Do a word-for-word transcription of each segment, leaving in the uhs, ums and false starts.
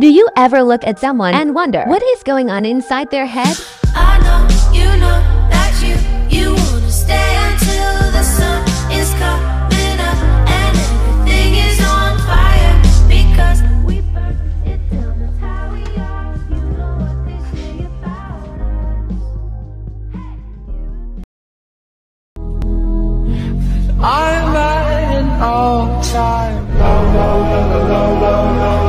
Do you ever look at someone and wonder what is going on inside their head? I know, you know, that you, you wanna stay until the sun is coming up and everything is on fire because we burn it down, that's how we are. You know what they say about us. I'm lying all time. Low, low, low, low, low, low, low, low.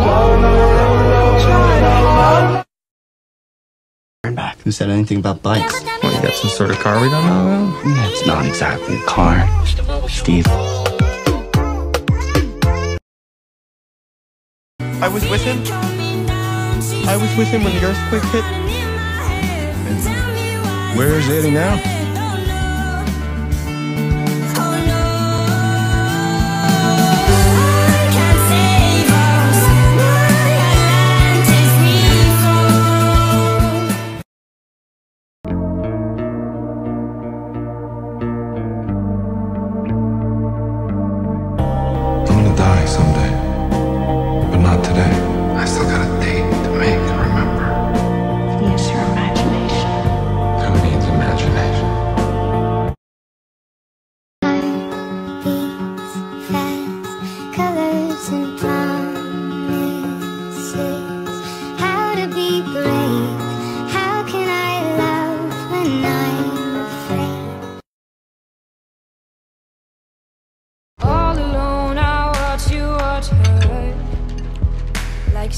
Back. Who said anything about bikes? Well, you got some sort of car we don't know about? Yeah, it's not exactly a car, Steve. I was with him. I was with him when the earthquake hit. And where is Eddie now?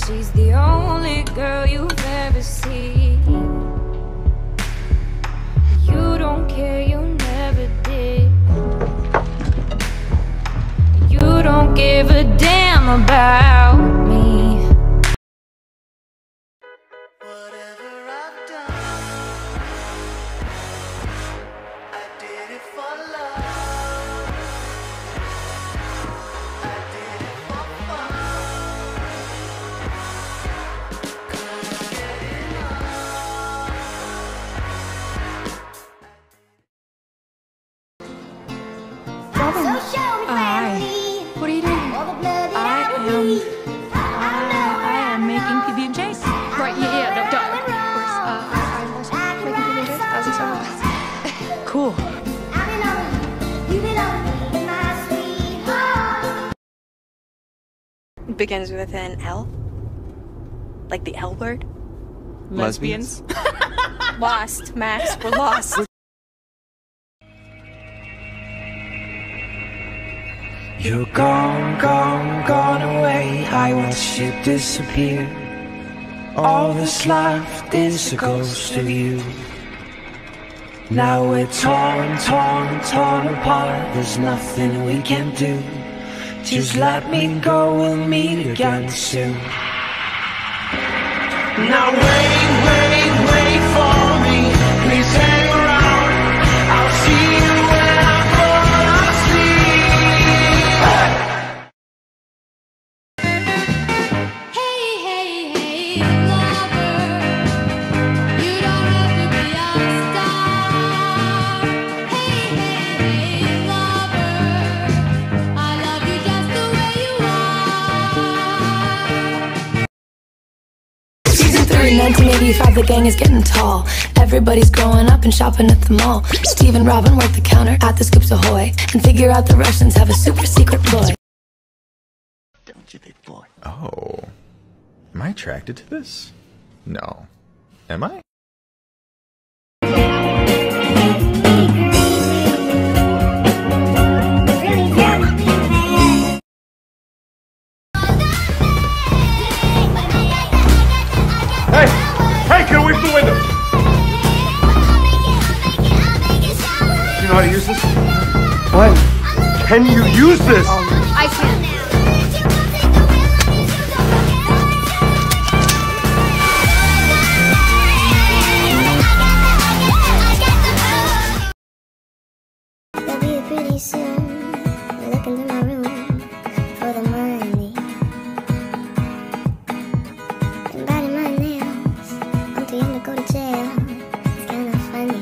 She's the only girl you've ever seen. You don't care, you never did. You don't give a damn about me. Whatever I've done, I did it for love. Begins with an L? Like the L word? Lesbians? Lost, Max. We're lost. You're gone, gone, gone away. I watch you disappear. All that's left is a ghost of you. Now we're torn, torn, torn apart. There's nothing we can do. Just let me go, we'll meet again soon. Now wait, wait, wait for me. Please hang around. I'll see you when I fall asleep. Hey, hey, hey, lover. You don't have to be a star. Hey, hey, hey, lover. I love you. nineteen eighty-five, the gang is getting tall. Everybody's growing up and shopping at the mall. Steve and Robin work the counter at the Scoops Ahoy and figure out the Russians have a super secret ploy. Don't you, big boy? Oh, am I attracted to this? No, am I? How to use this? What? Can you use this? Um, I can. I'll be pretty soon. I look into my room for the money. Been biting my nails. I'm too young to go to jail. It's kind of funny.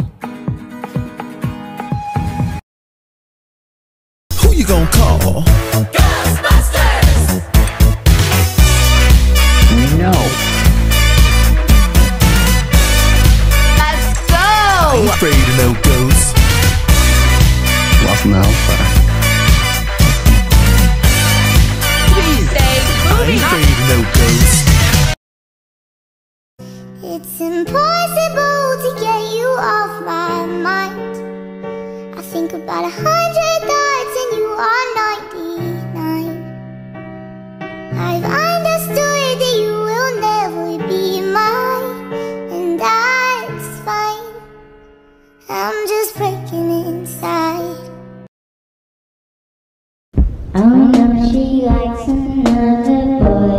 Gonna call. Yes. No. It's impossible to get you off my mind. I think about a hundred thoughts and you are ninety-nine. I've understood that you will never be mine, and that's fine. I'm just breaking inside. Oh no, she likes another boy.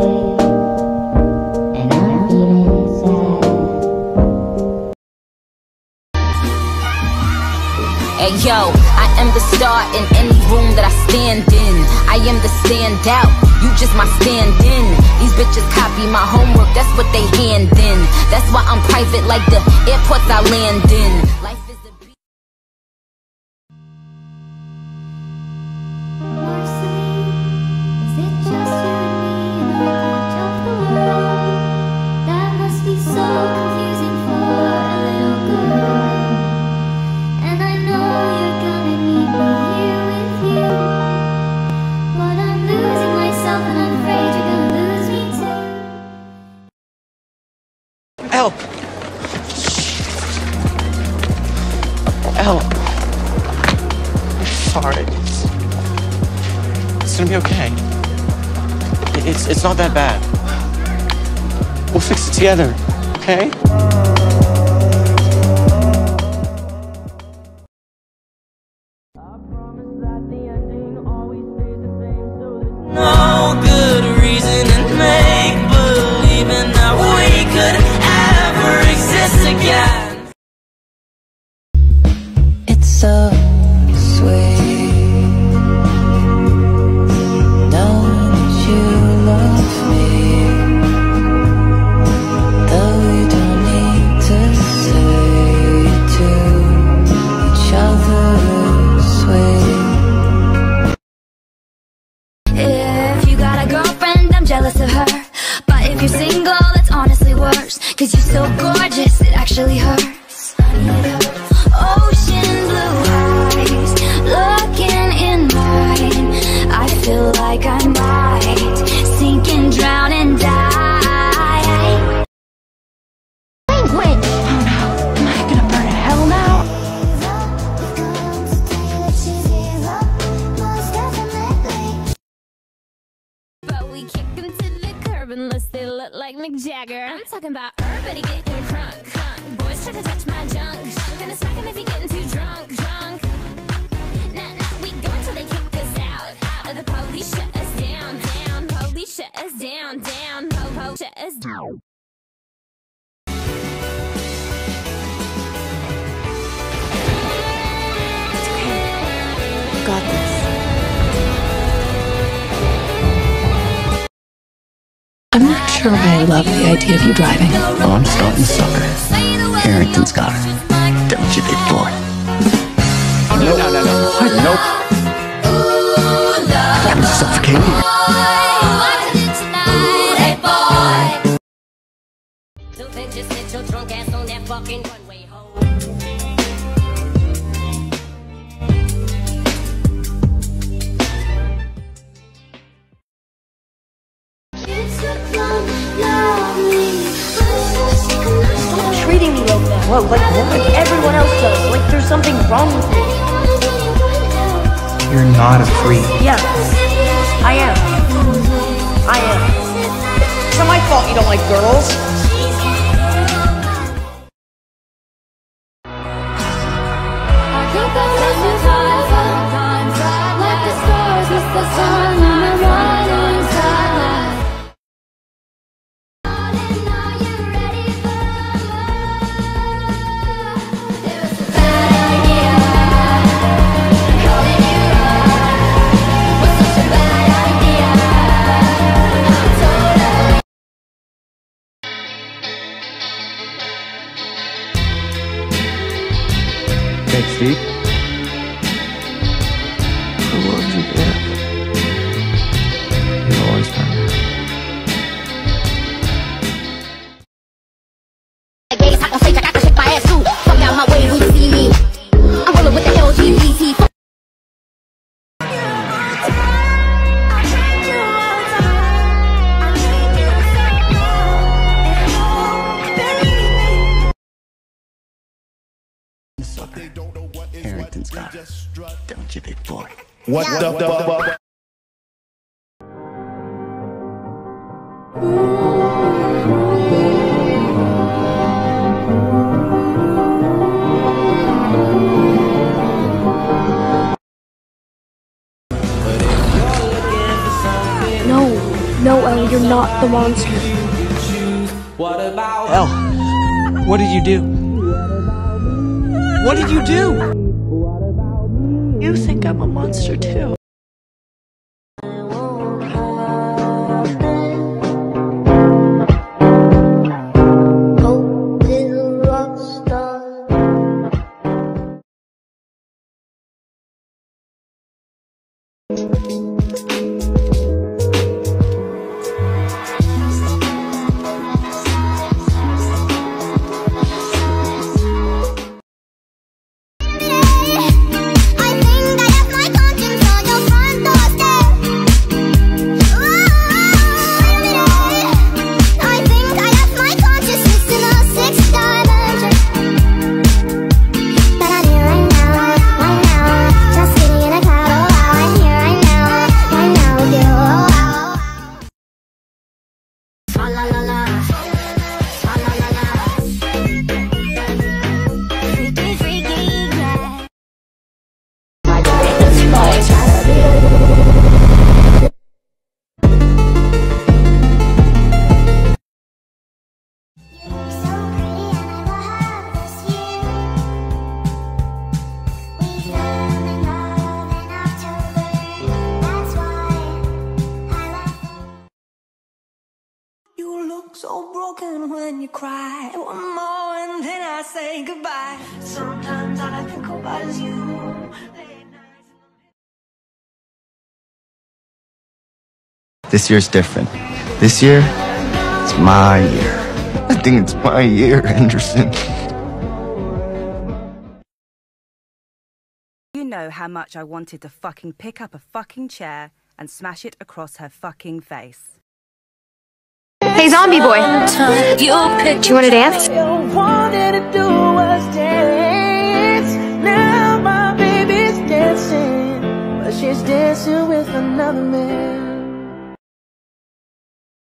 Hey yo, I am the star in any room that I stand in. I am the standout, you just my stand-in. These bitches copy my homework, that's what they hand in. That's why I'm private like the airports I land in. Life is a beat. Mercy, is it just you and me in the watch of the world? That must be so confusing for a little girl. Help! Help! I'm sorry. It's, it's gonna be okay. It's it's not that bad. We'll fix it together, okay? Unless they look like Mick Jagger. I'm talking about everybody getting crunk, crunk. Boys try to touch my junk, junk. Gonna smack him if he getting too drunk, drunk. Nah, nah, we go until they kick us out, out. Or the police shut us down, down. Police shut us down, down. Po-po shut us down. It's okay. I got this. I'm not sure I love the idea of you driving. Well, I'm starting to suck her. Harrington's got her. Don't you, big boy? No, no, no, no. What? Nope. I'm suffocating Whoa, like, like everyone else does. Like, there's something wrong with me. You're not a freak. Yeah, I am. I am. It's not my fault you don't like girls. Steve? I loved you, Dad. You've always been there. I can say I can shake my ass too. Fuck out my way, we see me. I'm rolling with the L G B T. Don't you, big boy? What yeah. the what, what, what, what? No, no, Elle, you're not the monster. Elle, what did you do? What did you do? You think I'm a monster too. So broken when you cry. One more and then I say goodbye. Sometimes all I think about is you. This year's different. This year, it's my year. I think it's my year, Anderson. You know how much I wanted to fucking pick up a fucking chair and smash it across her fucking face. Hey, zombie boy, do you want to dance? Now my baby's dancing, but she's dancing with another man.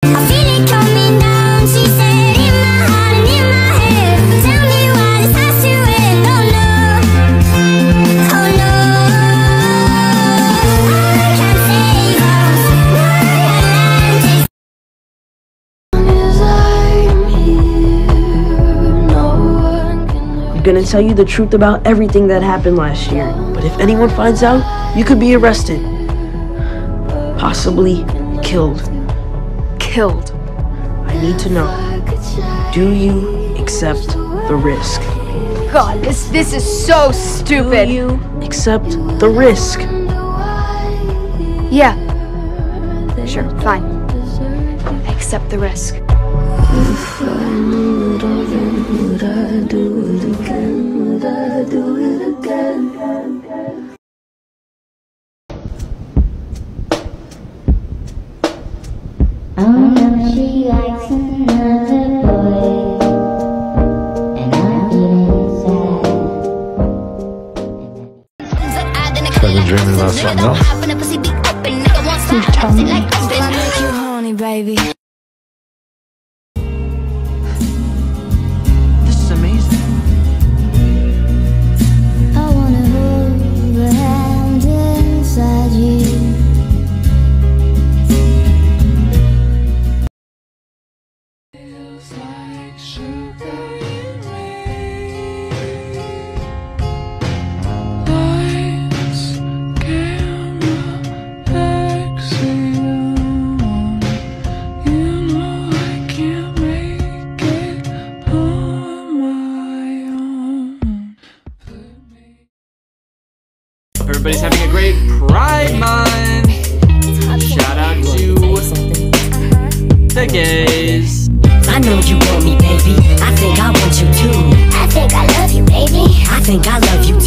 I feel it coming down, she said, in my heart and in my head. Tell me why it's not to end, oh no, oh no. I can't save us, no, gonna tell you the truth about everything that happened last year. But if anyone finds out, you could be arrested. Possibly killed. Killed. I need to know. Do you accept the risk? God, this this is so stupid. Do you accept the risk? Yeah. Sure, fine. I accept the risk. If I knew it all, then would I do it again? Would I do it again? Oh no, she likes another boy, and I'm getting sad. I've been dreaming about something else. You tell me. I make you horny, baby. Everybody's having a great Pride Month. Shout out to the gays. I know you want me, baby. I think I want you too. I think I love you, baby. I think I love you too.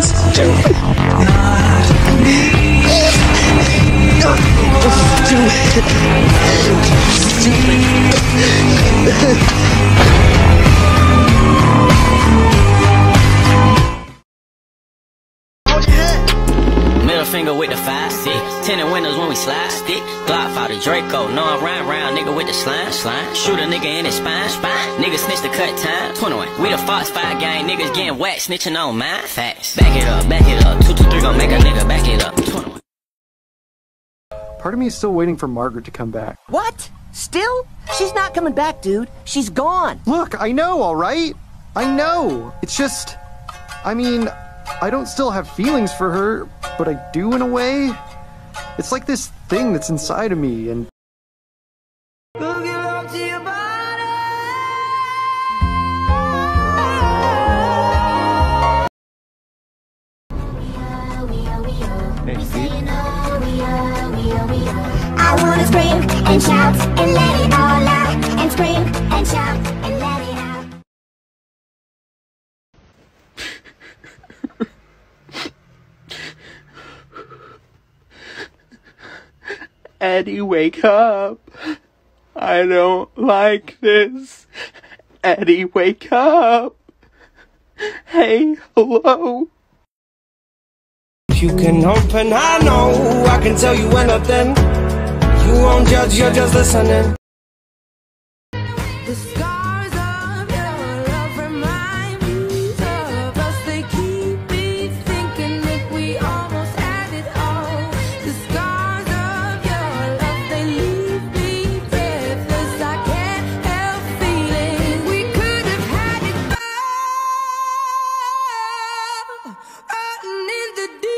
Stupid. middle finger with the five six. Tinted windows when we slide stick. Glock out the Draco. No, I'm round round nigga with the slime slime. Shoot a nigga in his spine spine. Nigga snitch the cut time. twenty-one. We the Fox Five gang. Niggas getting whack snitching on my facts. Back it up, back it up. Two two three gon' make a nigga back it up. twenty-one. Part of me is still waiting for Margaret to come back. What? Still? She's not coming back, dude. She's gone. Look, I know, all right? I know. It's just, I mean, I don't still have feelings for her, but I do in a way. It's like this thing that's inside of me, and... Hey, Steve. I wanna scream and shout and let it all out. And scream and shout and let it out. Eddie, wake up. I don't like this. Eddie, wake up. Hey, hello. You can open, I know. I can tell you anything. You won't judge, you're just listening. The scars of your love remind me of us. They keep me thinking that we almost had it all. The scars of your love, they leave me breathless. I can't help feeling we could have had it all. Rotten in the deep.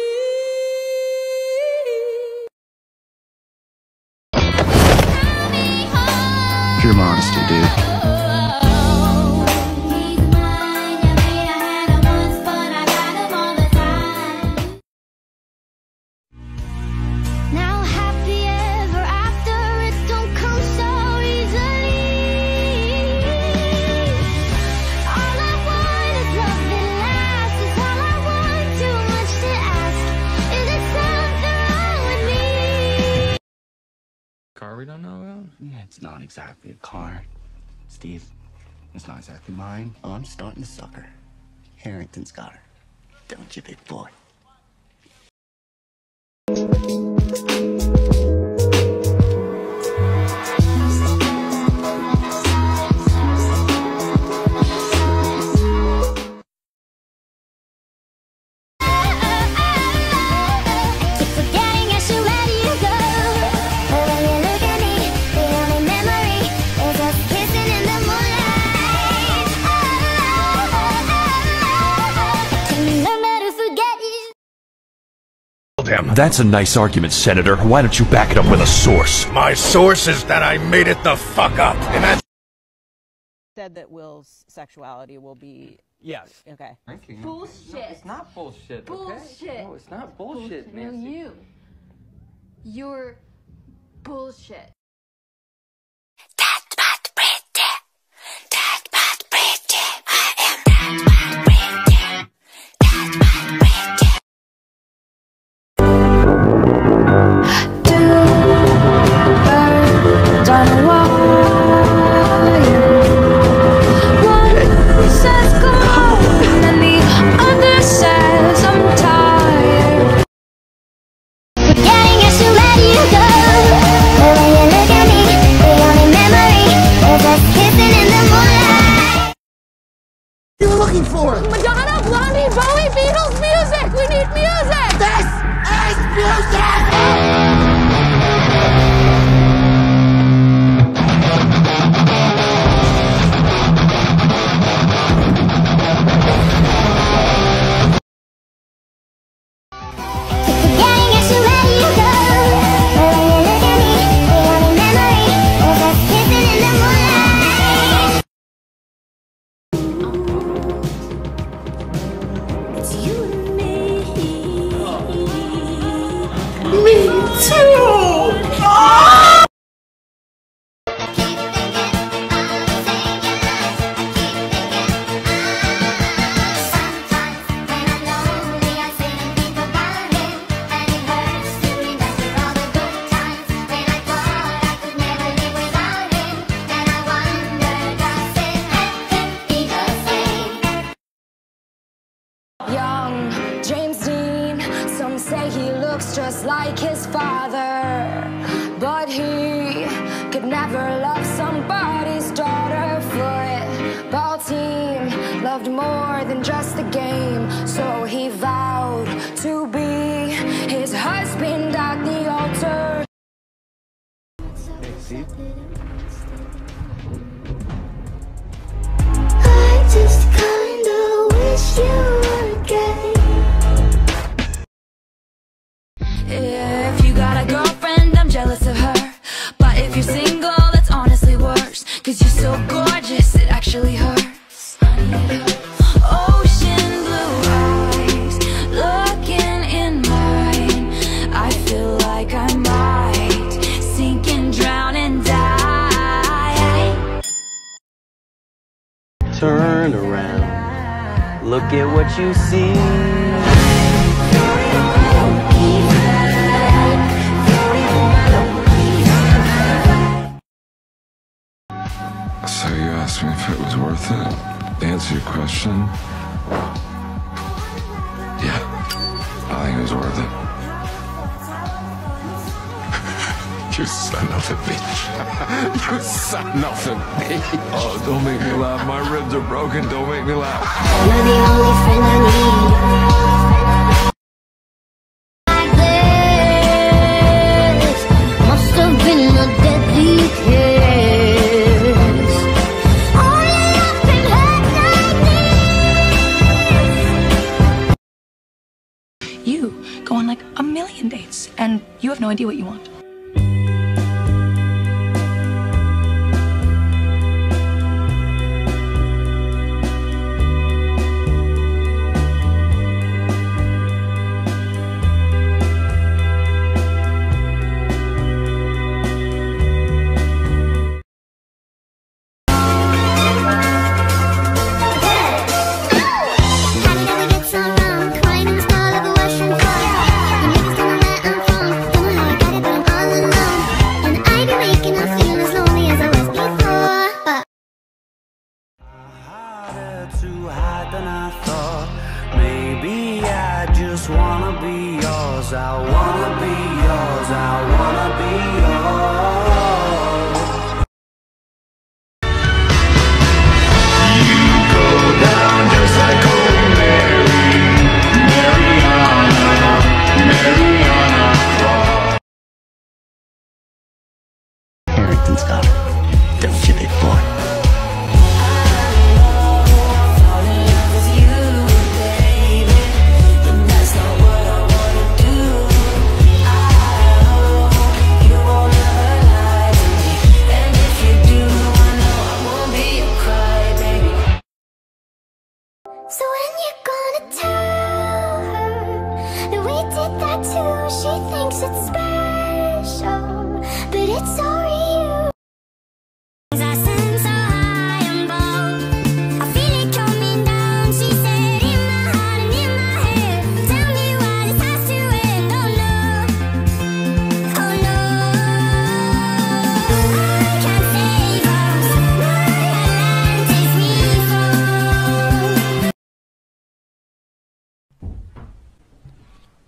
Pure modesty, dude. Now happy ever after, it don't come so easily. All I want is love that lasts. It's all I want, too much to ask. Is it something wrong with me? Car we don't know about? Yeah, it's not exactly a car, Steve. It's not exactly mine. Oh, I'm starting to suck her. Harrington's got her. Don't you, big boy? That's a nice argument, Senator. Why don't you back it up with a source? My source is that I made it the fuck up. And that's said that Will's sexuality will be... Yes. Okay. Thank you. Bullshit. No, it's not bullshit, Bullshit. Okay? No, it's not bullshit, bullshit. Nancy. No, you. You're bullshit. That's not pretty. That's not pretty. I am not pretty. That's not pretty. Getting us to let you go. looks just like his father, but he could never love somebody's daughter. Football team loved more than just the game, so he vowed to be his husband at the altar. Hey, Steve. I just kinda wish you. If you got a girlfriend, I'm jealous of her. But if you're single, that's honestly worse. Cause you're so gorgeous, it actually hurts. Ocean blue eyes, looking in mine. I feel like I might sink and drown and die. Turn around, look at what you see. If it was worth it, to answer your question, yeah, I think it was worth it. You son of a bitch. You son of a bitch. Oh, don't make me laugh. My ribs are broken. Don't make me laugh. You're the only friend I need. And you have no idea what you want.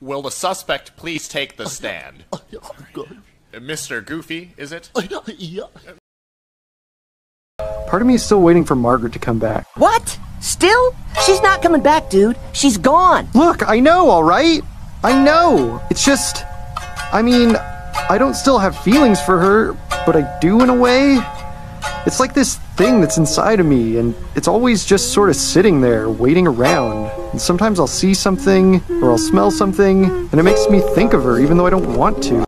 Will the suspect please take the stand? Oh, yeah. Oh, God. Mister Goofy, is it? Oh, yeah. Part of me is still waiting for Margaret to come back. What? Still? She's not coming back, dude. She's gone. Look, I know, all right? I know. It's just... I mean, I don't still have feelings for her, but I do in a way. It's like this thing that's inside of me, and it's always just sort of sitting there, waiting around. And sometimes I'll see something, or I'll smell something, and it makes me think of her, even though I don't want to.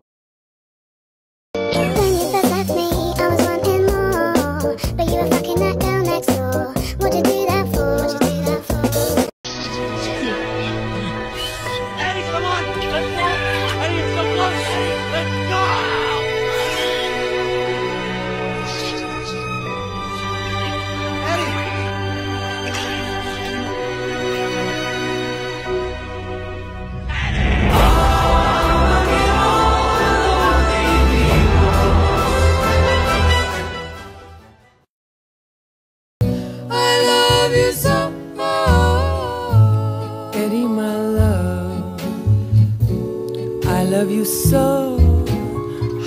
I love you so,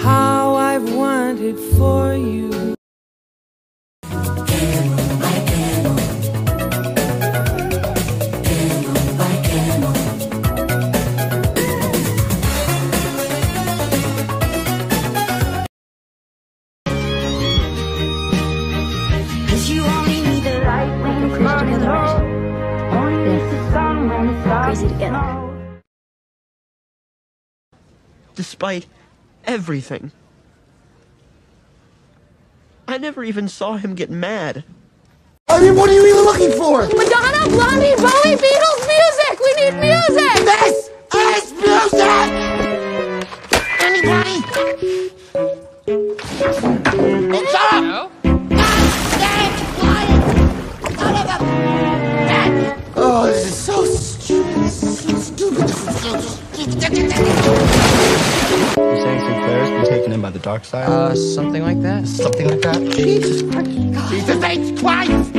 how I've wanted for you. Despite everything, I never even saw him get mad. I mean, what are you even looking for? Madonna, Blondie, Bowie, Beatles, music! We need music! This is music! Anybody? Shut up! Oh, this is so stupid. This is so stupid. This is so stupid. You're saying Sinclair's been taken in by the dark side? Uh, something like that. Something like that. Jesus Christ. God. Jesus H. Christ!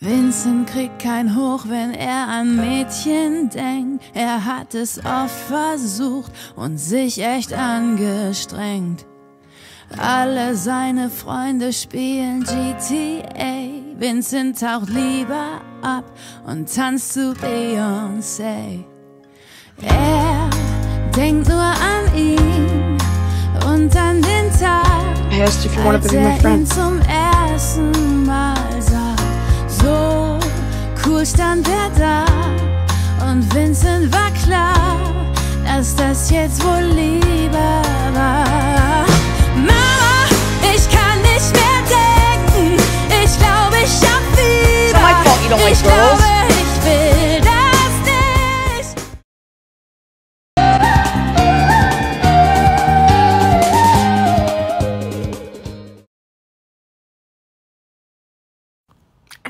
Vincent kriegt kein Hoch, wenn er an Mädchen denkt. Er hat es oft versucht und sich echt angestrengt. Alle seine Freunde spielen G T A. Vincent taucht lieber ab und tanzt zu Beyoncé. Er denkt nur an ihn und an den Tag, als er ihn zum ersten Mal sah. So cool stand er da und Vincent war klar, dass das jetzt wohl lieber war. Mama, ich kann nicht mehr denken, ich glaube, ich hab Fieber, ich glaube, ich will das nicht.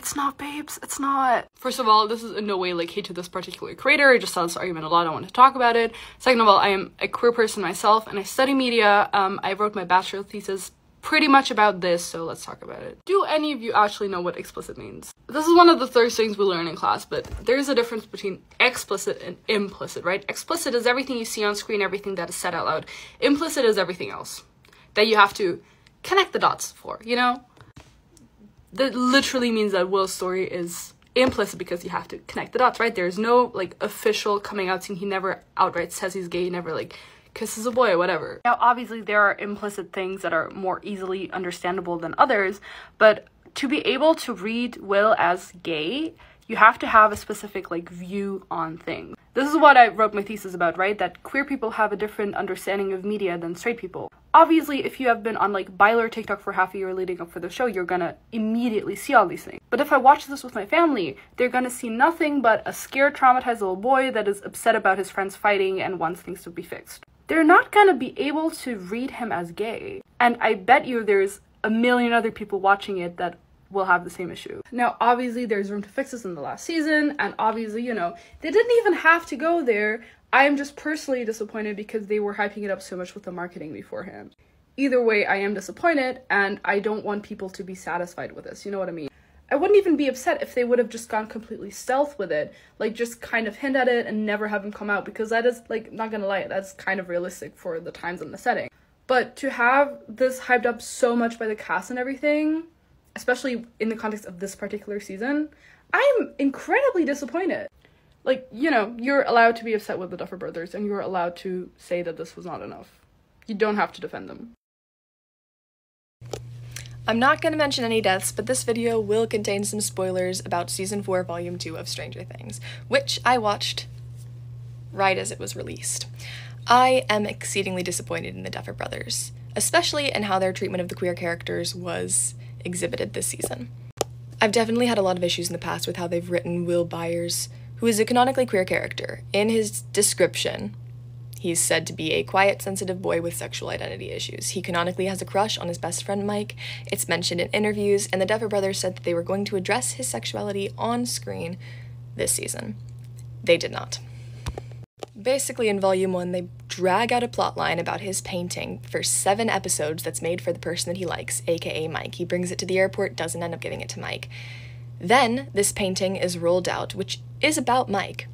It's not, babes, it's not. First of all, this is in no way like hate to this particular creator. I just saw this argument a lot, I want to talk about it. Second of all, I am a queer person myself and I study media. Um, I wrote my bachelor thesis pretty much about this, so let's talk about it. Do any of you actually know what explicit means? This is one of the first things we learn in class, but there's a difference between explicit and implicit, right? Explicit is everything you see on screen, everything that is said out loud. Implicit is everything else that you have to connect the dots for, you know? That literally means that Will's story is implicit because you have to connect the dots, right? There's no like official coming out scene. He never outright says he's gay. He never like kisses a boy or whatever. Now, obviously there are implicit things that are more easily understandable than others, but to be able to read Will as gay, you have to have a specific like view on things. This is what I wrote my thesis about, right? That queer people have a different understanding of media than straight people. Obviously, if you have been on like Byler or TikTok for half a year leading up for the show, you're gonna immediately see all these things. But if I watch this with my family, they're gonna see nothing but a scared, traumatized little boy that is upset about his friends fighting and wants things to be fixed. They're not gonna be able to read him as gay. And I bet you there's a million other people watching it that will have the same issue. Now, obviously, there's room to fix this in the last season, and obviously, you know, they didn't even have to go there. I am just personally disappointed because they were hyping it up so much with the marketing beforehand. Either way, I am disappointed, and I don't want people to be satisfied with this, you know what I mean? I wouldn't even be upset if they would have just gone completely stealth with it, like just kind of hint at it and never have him come out, because that is, like, not gonna lie, that's kind of realistic for the times and the setting. But to have this hyped up so much by the cast and everything, especially in the context of this particular season, I'm incredibly disappointed. Like, you know, you're allowed to be upset with the Duffer Brothers and you're allowed to say that this was not enough. You don't have to defend them. I'm not going to mention any deaths, but this video will contain some spoilers about Season four, Volume two of Stranger Things, which I watched right as it was released. I am exceedingly disappointed in the Duffer Brothers, especially in how their treatment of the queer characters was exhibited this season. I've definitely had a lot of issues in the past with how they've written Will Byers, who is a canonically queer character. In his description, he's said to be a quiet, sensitive boy with sexual identity issues. He canonically has a crush on his best friend Mike. It's mentioned in interviews, and the Duffer Brothers said that they were going to address his sexuality on screen this season. They did not. Basically, in Volume one, they drag out a plotline about his painting for seven episodes that's made for the person that he likes, aka Mike. He brings it to the airport, doesn't end up giving it to Mike. Then, this painting is rolled out, which is about Mike.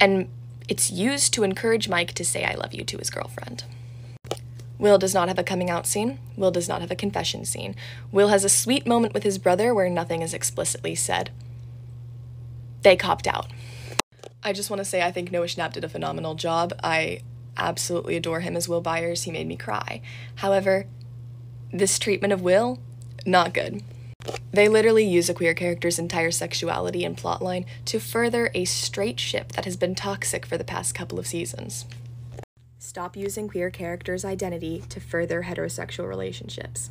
And it's used to encourage Mike to say I love you to his girlfriend. Will does not have a coming out scene. Will does not have a confession scene. Will has a sweet moment with his brother where nothing is explicitly said. They copped out. I just want to say I think Noah Schnapp did a phenomenal job. I absolutely adore him as Will Byers. He made me cry. However, this treatment of Will, not good. They literally use a queer character's entire sexuality and plotline to further a straight ship that has been toxic for the past couple of seasons. Stop using queer characters' identity to further heterosexual relationships.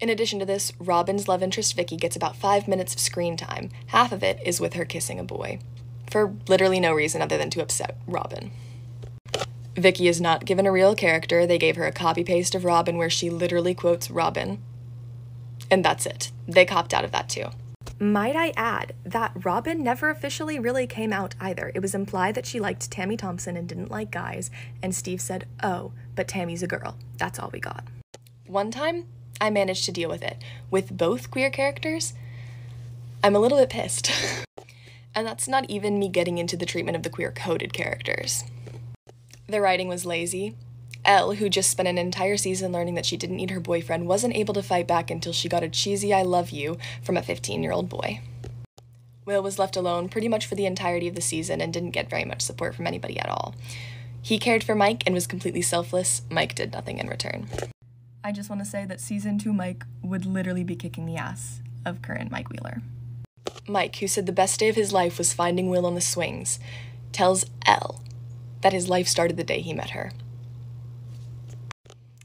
In addition to this, Robin's love interest Vicky gets about five minutes of screen time. Half of it is with her kissing a boy, for literally no reason other than to upset Robin. Vicky is not given a real character. They gave her a copy-paste of Robin where she literally quotes Robin. And that's it. They copped out of that too. Might I add that Robin never officially really came out either. It was implied that she liked Tammy Thompson and didn't like guys, and Steve said, oh, but Tammy's a girl. That's all we got. One time, I managed to deal with it. With both queer characters, I'm a little bit pissed. And that's not even me getting into the treatment of the queer-coded characters. The writing was lazy. Elle, who just spent an entire season learning that she didn't need her boyfriend, wasn't able to fight back until she got a cheesy I love you from a fifteen-year-old boy. Will was left alone pretty much for the entirety of the season and didn't get very much support from anybody at all. He cared for Mike and was completely selfless. Mike did nothing in return. I just want to say that season two Mike would literally be kicking the ass of current Mike Wheeler. Mike, who said the best day of his life was finding Will on the swings, tells Elle that his life started the day he met her.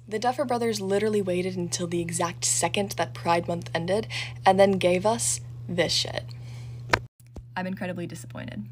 The Duffer Brothers literally waited until the exact second that Pride Month ended, and then gave us this shit. I'm incredibly disappointed.